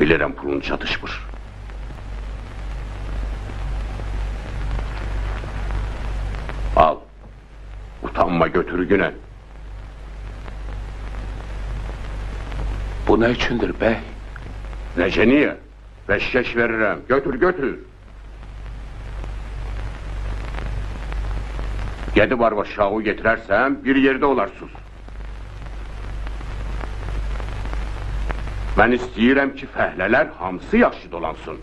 Bilirəm pulun çatışmır. Al. Utanma götür güne. Bu ne içindir bey? Nece niye? Beşkeş veririm. Götür götür. 7 barba şahı getirersem bir yerde olarsız. Ben isteyirəm ki fəhlələr hamısı yaxşı dolansın.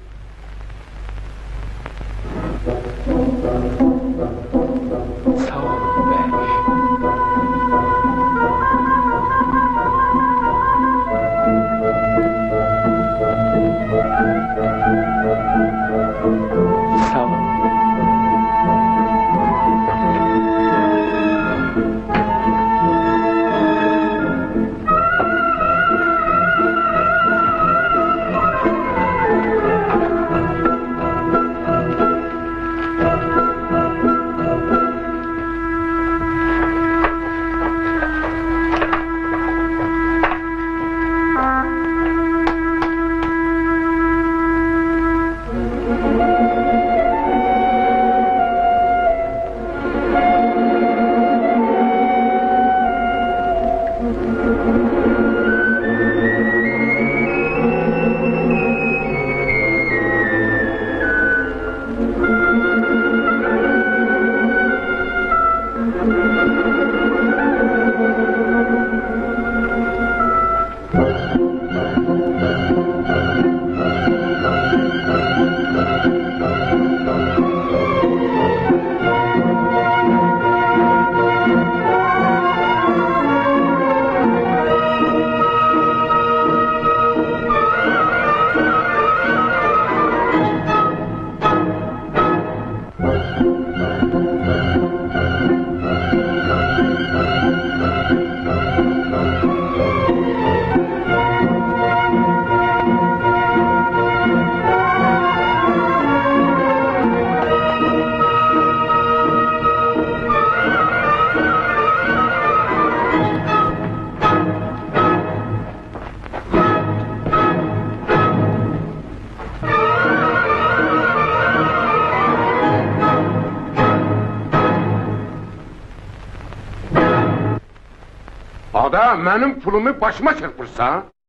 Benim pulumu başıma çırpırsa...